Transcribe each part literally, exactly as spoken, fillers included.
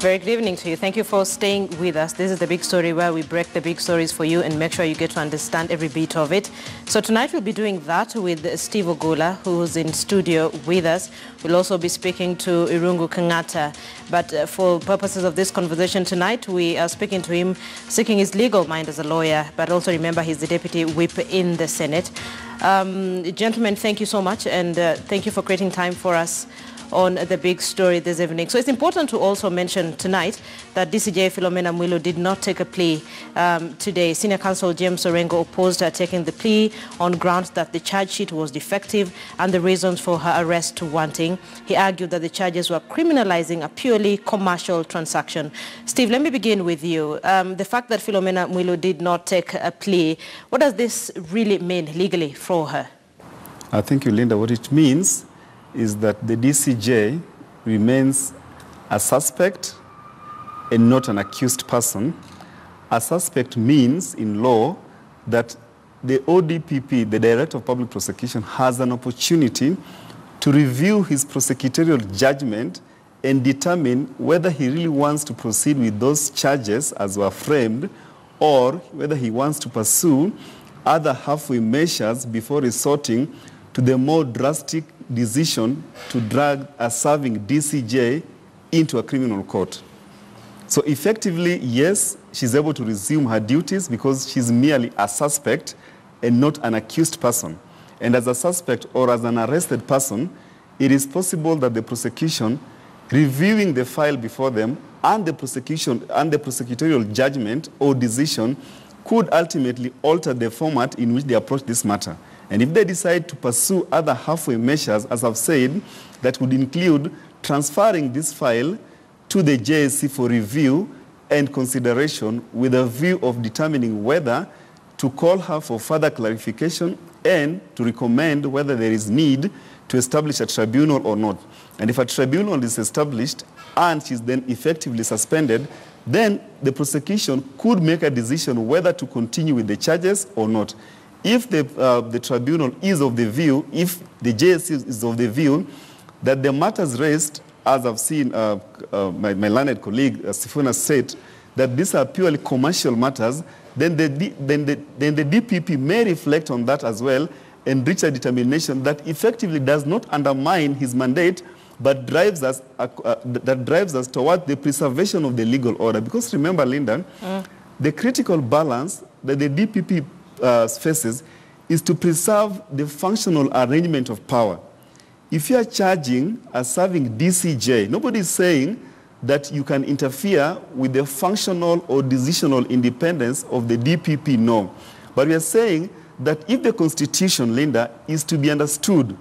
Very good evening to you. Thank you for staying with us. This is The Big Story, where we break the big stories for you and make sure you get to understand every bit of it. So tonight we'll be doing that with Steve Ogolla, who's in studio with us. We'll also be speaking to Irungu Kangata. But uh, for purposes of this conversation tonight, we are speaking to him, seeking his legal mind as a lawyer, but also remember he's the deputy whip in the Senate. Um, gentlemen, thank you so much, and uh, thank you for creating time for us on The Big Story this evening. So it's important to also mention tonight that D C J Philomena Mwilu did not take a plea um, today. Senior counsel James Orengo opposed her taking the plea on grounds that the charge sheet was defective and the reasons for her arrest wanting. He argued that the charges were criminalizing a purely commercial transaction. Steve, let me begin with you. Um, the fact that Philomena Mwilu did not take a plea, what does this really mean legally for her? I think, you, Linda, what it means is that the D C J remains a suspect and not an accused person. A suspect means in law that the O D P P, the Director of Public Prosecution, has an opportunity to review his prosecutorial judgment and determine whether he really wants to proceed with those charges as were framed, or whether he wants to pursue other halfway measures before resorting to the more drastic decision to drag a serving D C J into a criminal court. So effectively, yes, she's able to resume her duties because she's merely a suspect and not an accused person. And as a suspect or as an arrested person, it is possible that the prosecution, reviewing the file before them and the prosecution and the prosecutorial judgment or decision, could ultimately alter the format in which they approach this matter. And if they decide to pursue other halfway measures, as I've said, that would include transferring this file to the J S C for review and consideration with a view of determining whether to call her for further clarification and to recommend whether there is need to establish a tribunal or not. And if a tribunal is established and she's then effectively suspended, then the prosecution could make a decision whether to continue with the charges or not. If the, uh, the tribunal is of the view, if the J S C is of the view that the matters raised, as I've seen uh, uh, my, my learned colleague uh, Sifuna said, that these are purely commercial matters, then the, then, the, then the D P P may reflect on that as well and reach a determination that effectively does not undermine his mandate, but drives us, uh, uh, that drives us toward the preservation of the legal order. Because remember, Linda, mm. the critical balance that the D P P Uh, faces is to preserve the functional arrangement of power. If you are charging a serving D C J, nobody is saying that you can interfere with the functional or decisional independence of the D P P, no. But we are saying that if the Constitution, Linda, is to be understood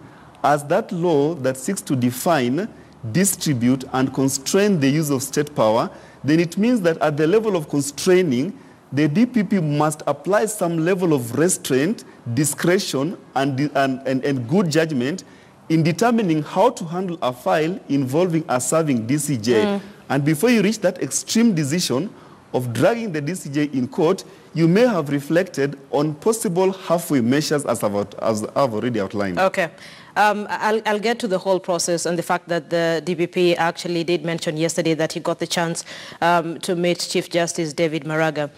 as that law that seeks to define, distribute, and constrain the use of state power, then it means that at the level of constraining, the D P P must apply some level of restraint, discretion, and, and, and, and good judgment in determining how to handle a file involving a serving D C J. Mm. And before you reach that extreme decision of dragging the D C J in court, you may have reflected on possible halfway measures as I've, out, as I've already outlined. Okay. Um, I'll, I'll get to the whole process and the fact that the D P P actually did mention yesterday that he got the chance um, to meet Chief Justice David Maraga.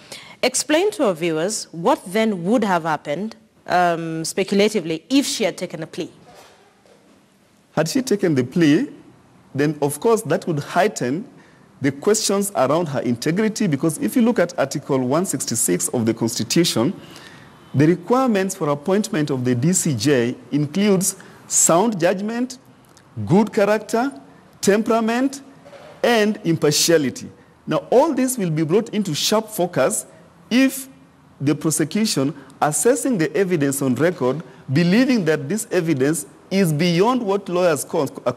Explain to our viewers what then would have happened um, speculatively if she had taken a plea. Had she taken the plea, then of course that would heighten the questions around her integrity, because if you look at Article one sixty-six of the Constitution, the requirements for appointment of the D C J includes sound judgment, good character, temperament, and impartiality. Now, all this will be brought into sharp focus if the prosecution, assessing the evidence on record, believing that this evidence is beyond what lawyers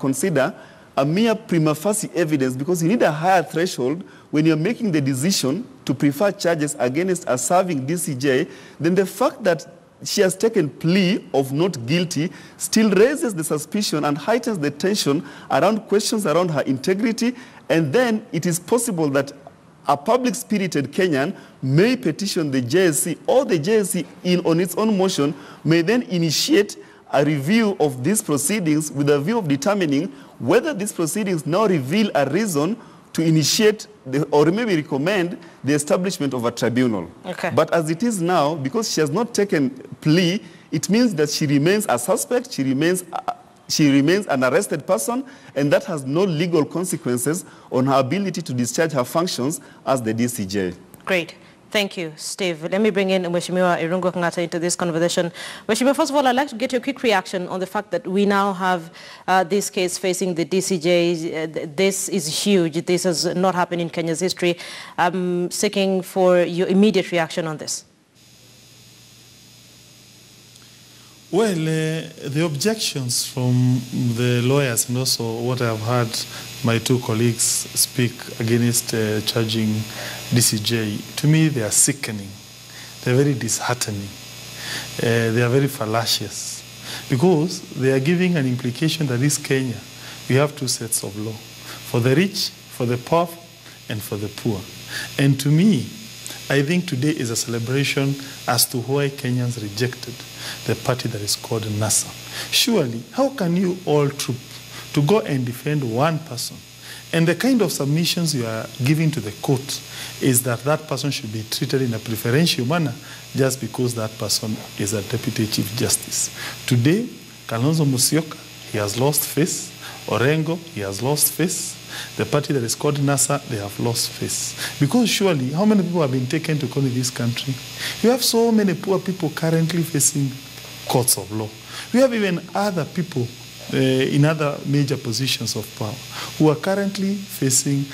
consider a mere prima facie evidence, because you need a higher threshold when you're making the decision to prefer charges against a serving D C J, then the fact that she has taken plea of not guilty still raises the suspicion and heightens the tension around questions around her integrity. And then it is possible that a public-spirited Kenyan may petition the J S C, or the J S C in, on its own motion may then initiate a review of these proceedings with a view of determining whether these proceedings now reveal a reason to initiate the, or maybe recommend the establishment of a tribunal. Okay. But as it is now, because she has not taken plea, it means that she remains a suspect, she remains a, she remains an arrested person, and that has no legal consequences on her ability to discharge her functions as the D C J. Great. Thank you, Steve. Let me bring in Mheshimiwa Irungu Kangata into this conversation. Mheshimiwa, first of all, I'd like to get your quick reaction on the fact that we now have uh, this case facing the D C J. Uh, this is huge. This has not happened in Kenya's history. I'm seeking for your immediate reaction on this. Well, uh, the objections from the lawyers and also what I've heard my two colleagues speak against uh, charging D C J, to me they are sickening. They're very disheartening. Uh, they are very fallacious because they are giving an implication that this Kenya, we have two sets of law, for the rich, for the powerful, and for the poor. And to me, I think today is a celebration as to why Kenyans rejected the party that is called NASA. Surely, how can you all troop to go and defend one person? And the kind of submissions you are giving to the court is that that person should be treated in a preferential manner just because that person is a deputy chief justice. Today, Kalonzo Musyoka, he has lost face. Orengo, he has lost face. The party that is called NASA, they have lost face. Because surely, how many people have been taken to court in this country? You have so many poor people currently facing courts of law. We have even other people uh, in other major positions of power who are currently facing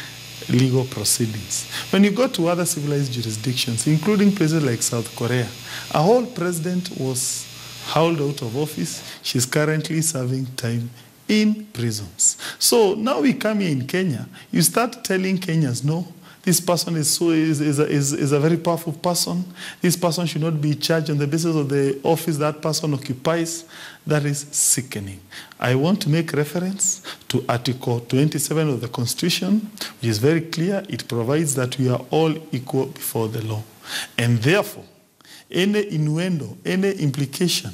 legal proceedings. When you go to other civilized jurisdictions, including places like South Korea, a whole president was hauled out of office. She's currently serving time in prisons. So now we come here in Kenya, you start telling Kenyans, no, this person is, so, is, is, a, is, is a very powerful person. This person should not be charged on the basis of the office that person occupies. That is sickening. I want to make reference to Article twenty-seven of the Constitution, which is very clear. It provides that we are all equal before the law. And therefore, any innuendo, any implication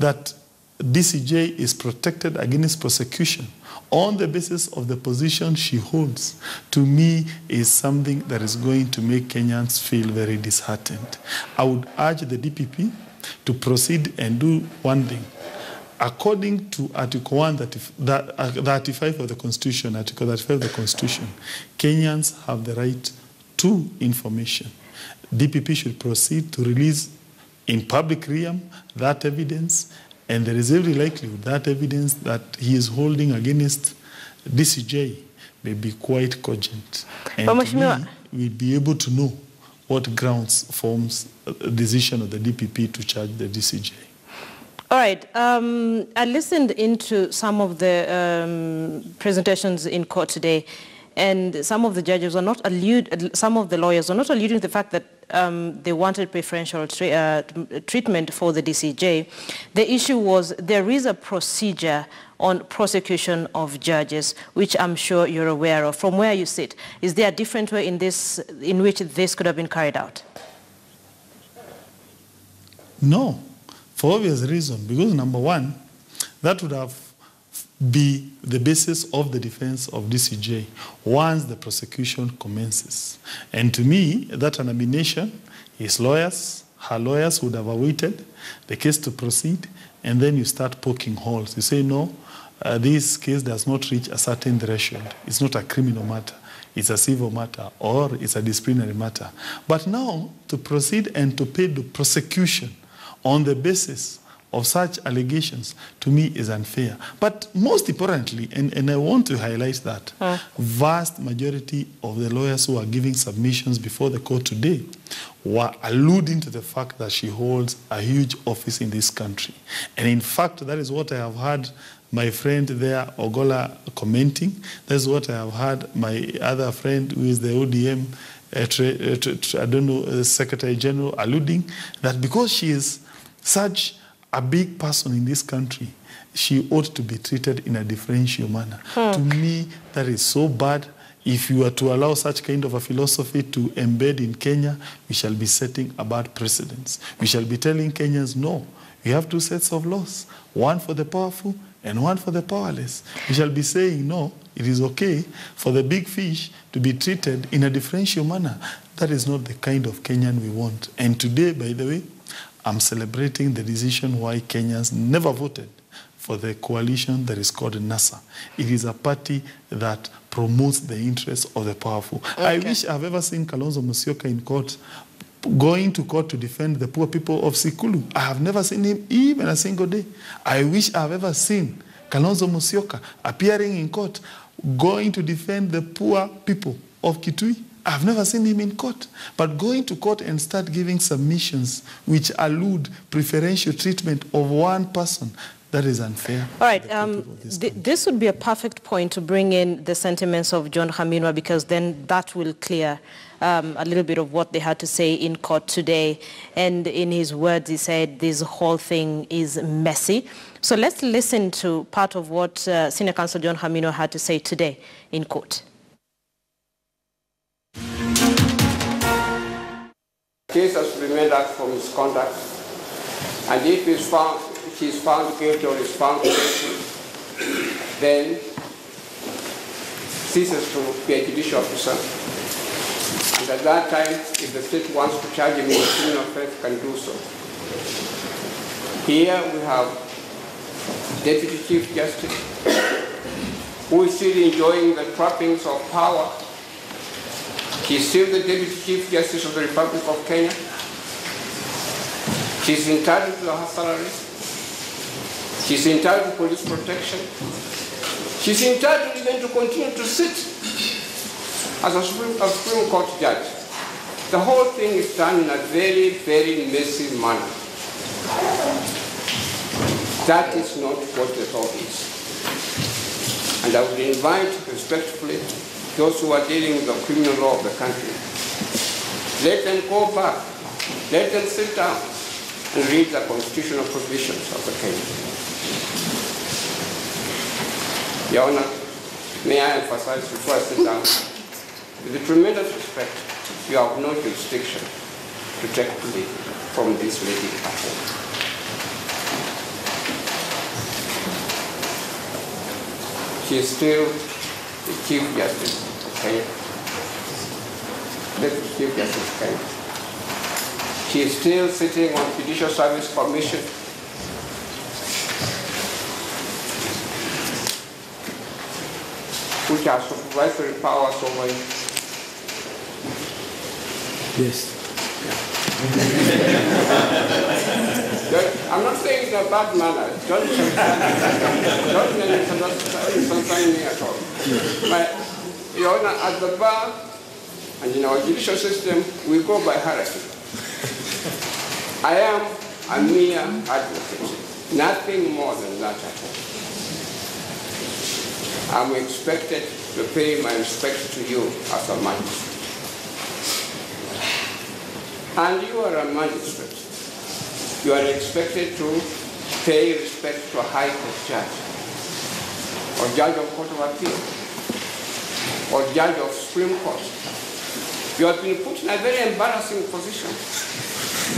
that D C J is protected against prosecution on the basis of the position she holds, to me is something that is going to make Kenyans feel very disheartened. I would urge the D P P to proceed and do one thing. According to Article one thirty-five of the Constitution, Article thirty-five of the Constitution, Kenyans have the right to information. D P P should proceed to release in public realm that evidence. And there is every likelihood that evidence that he is holding against D C J may be quite cogent. And we will be able to know what grounds forms the decision of the D P P to charge the D C J. All right. Um, I listened into some of the um, presentations in court today, and some of the judges are not allude, some of the lawyers are not alluding to the fact that Um, they wanted preferential tre uh, treatment for the D C J. The issue was there is a procedure on prosecution of judges, which I'm sure you're aware of. From where you sit, is there a different way in, this, in which this could have been carried out? No, for obvious reason. Because number one, that would have be the basis of the defense of D C J once the prosecution commences. And to me, that nomination, his lawyers, her lawyers would have awaited the case to proceed, and then you start poking holes. You say, no, uh, this case does not reach a certain threshold. It's not a criminal matter. It's a civil matter, or it's a disciplinary matter. But now, to proceed and to pay the prosecution on the basis of such allegations, to me, is unfair. But most importantly, and, and I want to highlight that, uh. vast majority of the lawyers who are giving submissions before the court today were alluding to the fact that she holds a huge office in this country. And in fact, that is what I have heard my friend there, Ogolla, commenting. That is what I have heard my other friend, who is the O D M, uh, tra uh, tra tra I don't know, uh, Secretary General, alluding, that because she is such a big person in this country, she ought to be treated in a differential manner. Hmm. To me, that is so bad. If you are to allow such kind of a philosophy to embed in Kenya, we shall be setting a bad precedent. We shall be telling Kenyans, no, we have two sets of laws, one for the powerful and one for the powerless. We shall be saying, no, it is okay for the big fish to be treated in a differential manner. That is not the kind of Kenyan we want. And today, by the way, I'm celebrating the decision why Kenyans never voted for the coalition that is called NASA. It is a party that promotes the interests of the powerful. Okay. I wish I've ever seen Kalonzo Musyoka in court, going to court to defend the poor people of Sikulu. I have never seen him even a single day. I wish I've ever seen Kalonzo Musyoka appearing in court, going to defend the poor people of Kitui. I've never seen him in court. But going to court and start giving submissions which allude preferential treatment of one person, that is unfair. All right. Um, this, th this would be a perfect point to bring in the sentiments of John Khaminwa, because then that will clear um, a little bit of what they had to say in court today. And in his words, he said this whole thing is messy. So let's listen to part of what uh, Senior Counsel John Khaminwa had to say today in court. The case has remained out from his conduct, and if he is found, he is found guilty or is found guilty, then ceases to be a judicial officer. And at that time, if the state wants to charge him with a criminal offense, can do so. Here we have Deputy Chief Justice, who is still enjoying the trappings of power. He's still the Deputy Chief Justice of the Republic of Kenya. She's entitled to her salary. She's entitled to police protection. She's entitled even to continue to sit as a Supreme, a Supreme Court judge. The whole thing is done in a very, very messy manner. That is not what the law is. And I would invite respectfully those who are dealing with the criminal law of the country. Let them go back. Let them sit down and read the constitutional provisions of the case. Your Honor, may I emphasize before I sit down, with tremendous respect, you have no jurisdiction to take plea from this lady at home. She is still the Chief Justice of Kenya. That's the Chief Justice of Kenya. She is still sitting on Judicial Service Commission. Which has supervisory powers over you. Yes. I'm not saying it's a bad manner. Don't misunderstand me at all. But, Your Honor, at the bar and in our judicial system, we go by hierarchy. I am a mere advocate, nothing more than that at all. I'm expected to pay my respects to you as a magistrate. And you are a magistrate. You are expected to pay respect to a high court judge, or judge of Court of Appeal, or judge of Supreme Court. You have been put in a very embarrassing position.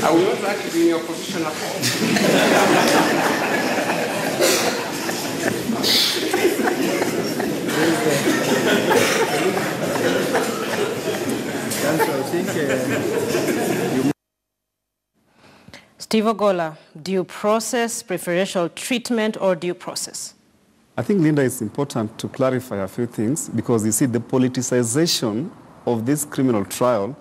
I would not like to be in your position at all. Steve Ogolla, due process, preferential treatment, or due process? I think, Linda, it's important to clarify a few things, because you see the politicization of this criminal trial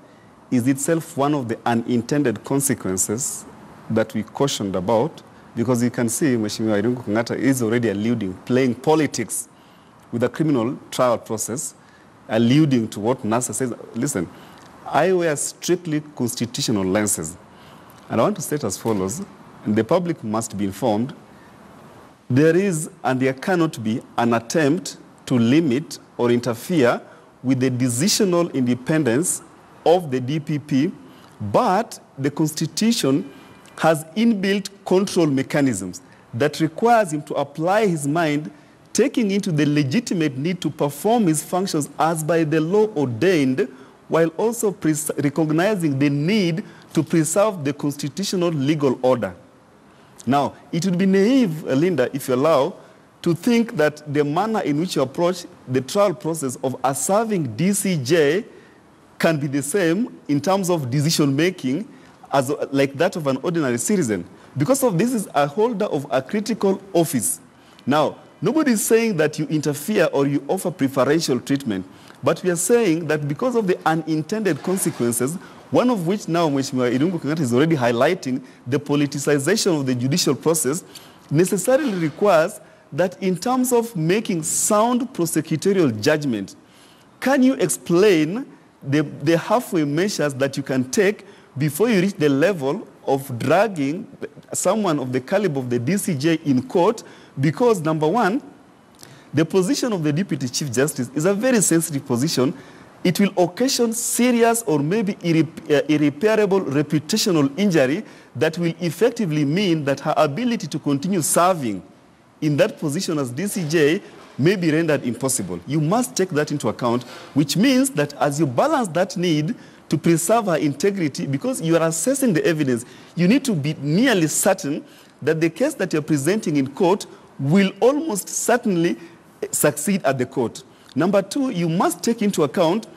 is itself one of the unintended consequences that we cautioned about, because you can see Mheshimiwa Irungu Kangata is already alluding, playing politics with the criminal trial process, alluding to what NASA says. Listen, I wear strictly constitutional lenses. And I want to state as follows, and the public must be informed, there is and there cannot be an attempt to limit or interfere with the decisional independence of the D P P, but the Constitution has inbuilt control mechanisms that requires him to apply his mind, taking into the legitimate need to perform his functions as by the law ordained, while also recognizing the need to preserve the constitutional legal order. Now, it would be naive, Linda, if you allow, to think that the manner in which you approach the trial process of a serving D C J can be the same in terms of decision-making as like that of an ordinary citizen. Because of this is a holder of a critical office. Now, nobody is saying that you interfere or you offer preferential treatment, but we are saying that because of the unintended consequences, one of which now Mheshimiwa Irungu Kangata is already highlighting, the politicization of the judicial process necessarily requires that in terms of making sound prosecutorial judgment, can you explain the, the halfway measures that you can take before you reach the level of dragging someone of the caliber of the D C J in court? Because, number one, the position of the Deputy Chief Justice is a very sensitive position. It will occasion serious or maybe irre- irreparable reputational injury that will effectively mean that her ability to continue serving in that position as D C J may be rendered impossible. You must take that into account, which means that as you balance that need to preserve her integrity, because you are assessing the evidence, you need to be nearly certain that the case that you're presenting in court will almost certainly succeed at the court. Number two, you must take into account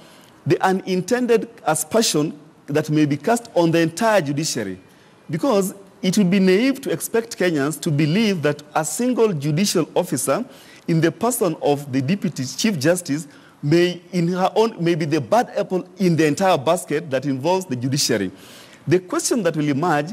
the unintended aspersion that may be cast on the entire judiciary, because it would be naive to expect Kenyans to believe that a single judicial officer in the person of the Deputy Chief Justice may, in her own, may be the bad apple in the entire basket that involves the judiciary. The question that will emerge,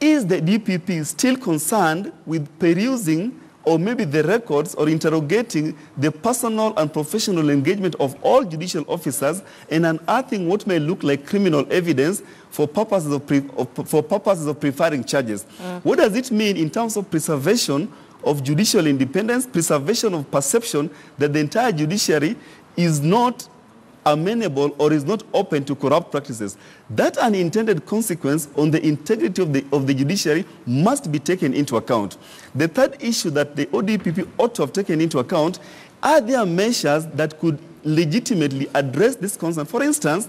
is the D P P still concerned with perusing or maybe the records or interrogating the personal and professional engagement of all judicial officers and unearthing what may look like criminal evidence for purposes of, pre of, for purposes of preferring charges? Mm. What does it mean in terms of preservation of judicial independence, preservation of perception that the entire judiciary is not amenable or is not open to corrupt practices? That unintended consequence on the integrity of the, of the judiciary must be taken into account. The third issue that the O D P P ought to have taken into account, are there measures that could legitimately address this concern? For instance,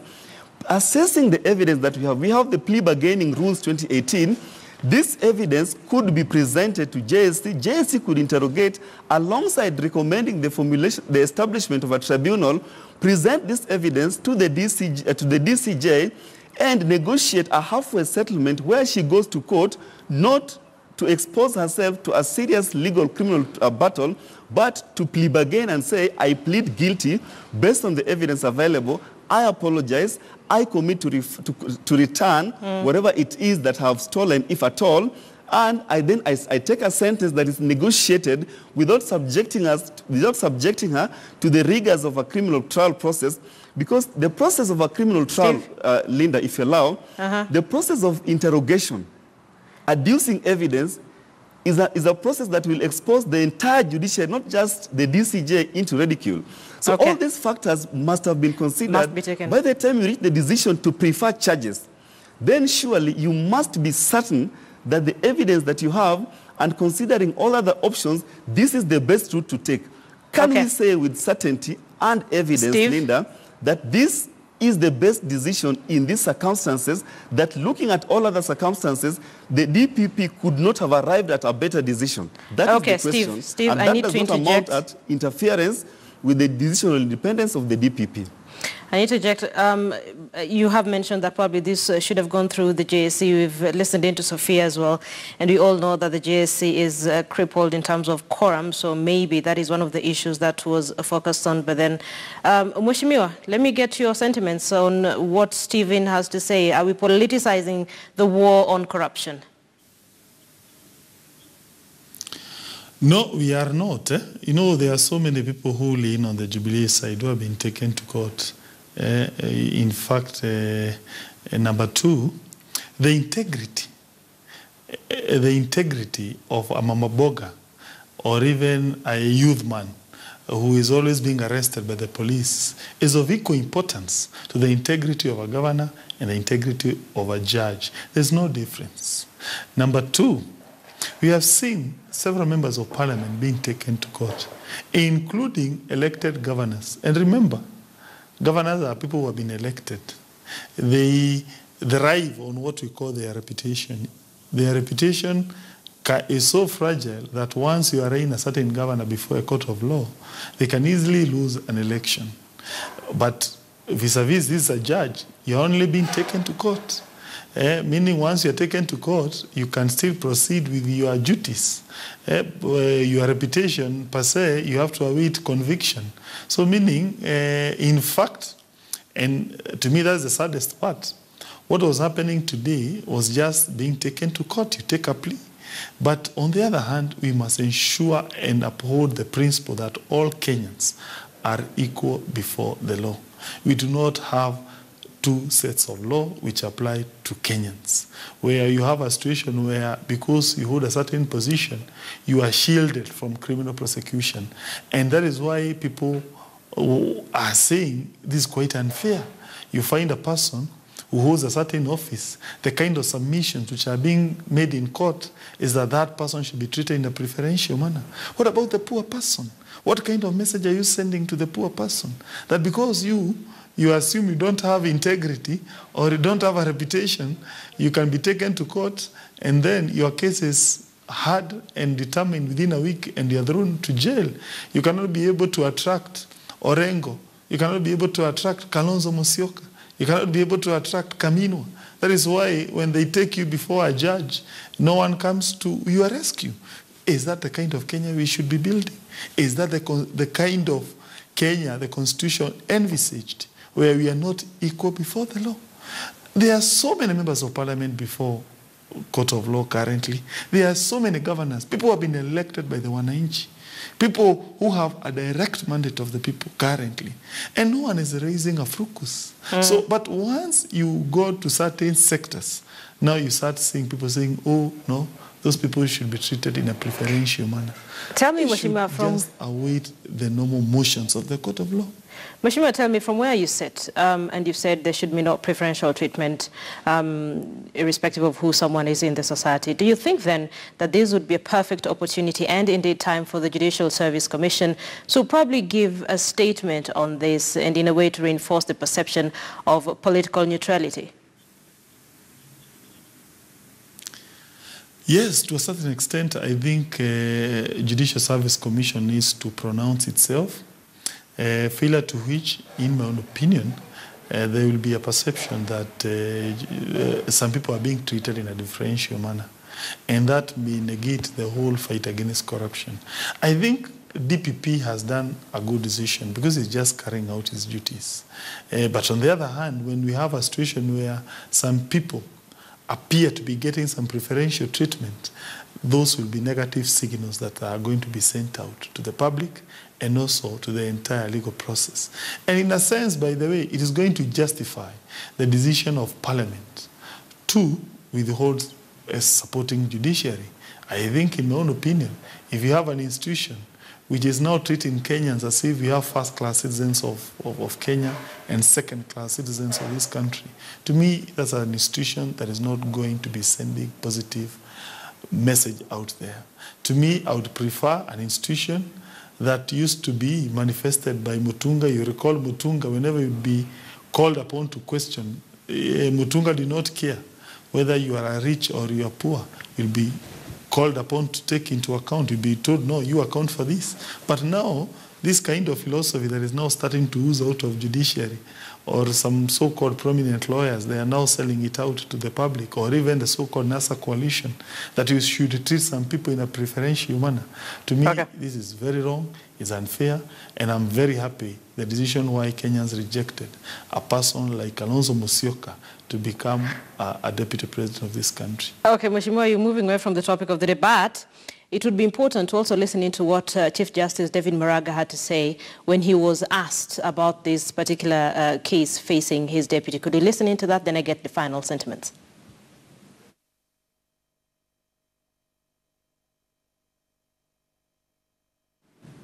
assessing the evidence that we have, we have the plea bargaining rules twenty eighteen, this evidence could be presented to J S C. J S C could interrogate alongside recommending the formulation, the establishment of a tribunal, present this evidence to the D C J, to the D C J and negotiate a halfway settlement where she goes to court not to expose herself to a serious legal criminal uh, battle, but to plea bargain and say, I plead guilty based on the evidence available. I apologize. I commit to, ref to, to return mm. whatever it is that I have stolen, if at all. And I then I, I take a sentence that is negotiated without subjecting us, without subjecting her to the rigors of a criminal trial process. Because the process of a criminal trial, uh, Linda, if you allow, uh -huh. the process of interrogation, adducing evidence, is a, is a process that will expose the entire judiciary, not just the D C J, into ridicule. So okay. all these factors must have been considered. Must be taken. By the time you reach the decision to prefer charges, then surely you must be certain that the evidence that you have, and considering all other options, this is the best route to take. Can okay. we say with certainty and evidence, Steve? Linda, that this is the best decision in these circumstances, that looking at all other circumstances, the D P P could not have arrived at a better decision? That okay, is the question. Steve, Steve, and I that need does to not interject. amount at interference with the decisional independence of the D P P. I interject. Um, you have mentioned that probably this uh, should have gone through the J S C. We've listened in to Sophia as well, and we all know that the J S C is uh, crippled in terms of quorum, so maybe that is one of the issues that was focused on. But then, um, Mheshimiwa, let me get your sentiments on what Stephen has to say. Are we politicizing the war on corruption? No, we are not. Eh? You know, there are so many people who lean on the Jubilee side who have been taken to court. Uh, in fact, uh, uh, number two, the integrity, uh, the integrity of a mama boga or even a youth man who is always being arrested by the police is of equal importance to the integrity of a governor and the integrity of a judge. There's no difference. Number two, we have seen several members of parliament being taken to court, including elected governors. And remember, governors are people who have been elected. They thrive on what we call their reputation. Their reputation is so fragile that once you arraign a certain governor before a court of law, they can easily lose an election. But vis-a-vis this is a judge, you're only being taken to court. Eh, meaning once you're taken to court, you can still proceed with your duties. Eh, your reputation, per se, you have to await conviction. So meaning, eh, in fact, and to me that's the saddest part, what was happening today was just being taken to court. You take a plea. But on the other hand, we must ensure and uphold the principle that all Kenyans are equal before the law. We do not have two sets of law which apply to Kenyans, where you have a situation where because you hold a certain position, you are shielded from criminal prosecution. And that is why people are saying this is quite unfair. You find a person who holds a certain office, the kind of submissions which are being made in court is that that person should be treated in a preferential manner. What about the poor person? What kind of message are you sending to the poor person? That because you, you assume you don't have integrity or you don't have a reputation, you can be taken to court and then your case is heard and determined within a week and you are thrown to jail. You cannot be able to attract Orengo. You cannot be able to attract Kalonzo Musyoka. You cannot be able to attract Khaminwa. That is why when they take you before a judge, no one comes to your rescue. Is that the kind of Kenya we should be building? Is that the, the kind of Kenya the Constitution envisaged, where we are not equal before the law? There are so many members of parliament before court of law currently. There are so many governors. People who have been elected by the Wananchi. People who have a direct mandate of the people currently. And no one is raising a fracas. Mm. So, but once you go to certain sectors, now you start seeing people saying, oh, no, those people should be treated in a preferential manner. Tell me, Mheshimiwa, from... just await the normal motions of the court of law. Mheshimiwa, tell me, from where you sit, um, and you've said there should be no preferential treatment, um, irrespective of who someone is in the society, do you think then that this would be a perfect opportunity and indeed time for the Judicial Service Commission to probably give a statement on this and in a way to reinforce the perception of political neutrality? Yes, to a certain extent, I think uh, Judicial Service Commission needs to pronounce itself. Uh, failure to which, in my own opinion, uh, there will be a perception that uh, uh, some people are being treated in a differential manner. And that may negate the whole fight against corruption. I think D P P has done a good decision because it's just carrying out its duties. Uh, but on the other hand, when we have a situation where some people appear to be getting some preferential treatment, those will be negative signals that are going to be sent out to the public and also to the entire legal process. And in a sense, by the way, it is going to justify the decision of Parliament to withhold a supporting judiciary. I think, in my own opinion, if you have an institution which is now treating Kenyans as if we have first-class citizens of, of, of Kenya and second-class citizens of this country, to me, that's an institution that is not going to be sending positive message out there. To me, I would prefer an institution that used to be manifested by Mutunga. You recall Mutunga, whenever you'd be called upon to question, Mutunga did not care whether you are rich or you are poor. You'll be called upon to take into account. You'll be told, no, you account for this. But now, this kind of philosophy that is now starting to ooze out of judiciary, or some so-called prominent lawyers, they are now selling it out to the public, or even the so-called NASA coalition, that you should treat some people in a preferential manner. To me, okay, this is very wrong, it's unfair, and I'm very happy the decision why Kenyans rejected a person like Kalonzo Musyoka to become a, a deputy president of this country. Okay, Mheshimiwa, you're moving away from the topic of the debate. It would be important to also listen into what uh, Chief Justice David Maraga had to say when he was asked about this particular uh, case facing his deputy. Could we listen into that? Then I get the final sentiments.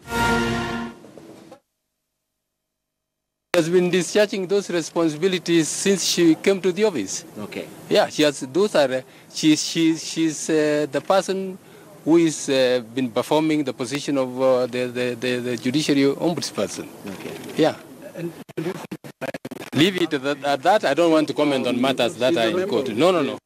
She has been discharging those responsibilities since she came to the office. Okay. Yeah, she has. Those are. Uh, she, she, she's uh, the person who has uh, been performing the position of uh, the, the, the, the judiciary ombudsperson. Okay. Yeah. And leave it at that, at that. I don't want to comment on matters that are in court. No, no, no.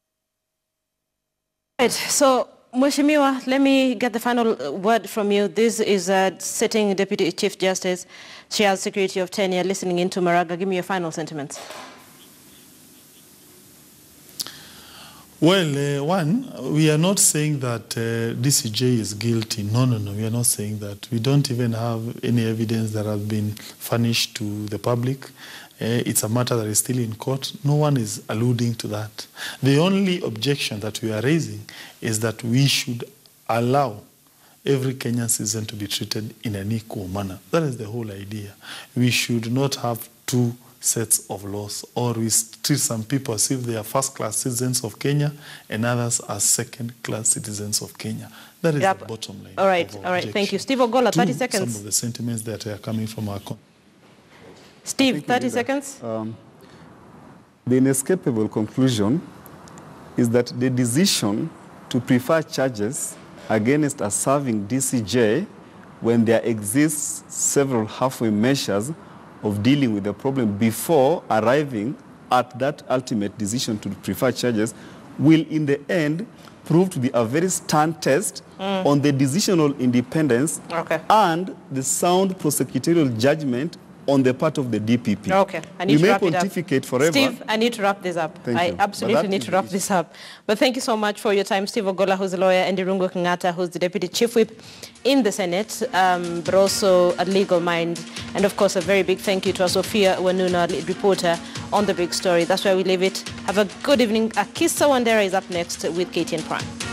Right. So, Mheshimiwa, let me get the final word from you. This is a sitting Deputy Chief Justice, Shared Security of Tenure, listening into Maraga. Give me your final sentiments. Well, uh, one, we are not saying that uh, D C J is guilty. No, no, no, we are not saying that. We don't even have any evidence that has been furnished to the public. Uh, it's a matter that is still in court. No one is alluding to that. The only objection that we are raising is that we should allow every Kenyan citizen to be treated in an equal manner. That is the whole idea. We should not have two sets of laws, or we treat some people as if they are first-class citizens of Kenya and others as second-class citizens of Kenya. That is yep. the bottom line. All right, all right. Objection. Thank you, Steve Ogolla. Thirty to seconds. Some of the sentiments that are coming from our. Steve, thirty seconds. Um, the inescapable conclusion is that the decision to prefer charges against a serving D C J when there exists several halfway measures of dealing with the problem before arriving at that ultimate decision to prefer charges will in the end prove to be a very stern test mm. on the decisional independence okay. and the sound prosecutorial judgment on the part of the D P P. Okay, I need we to wrap it up. We may pontificate forever. Steve, I need to wrap this up. Thank I you. absolutely need to wrap this up. But thank you so much for your time, Steve Ogolla, who's a lawyer, and Irungu Kangata, who's the Deputy Chief Whip in the Senate, um, but also a legal mind. And of course, a very big thank you to our Sophia Wanuna, lead reporter on The Big Story. That's where we leave it. Have a good evening. Akisa Wandera is up next with K T N Prime.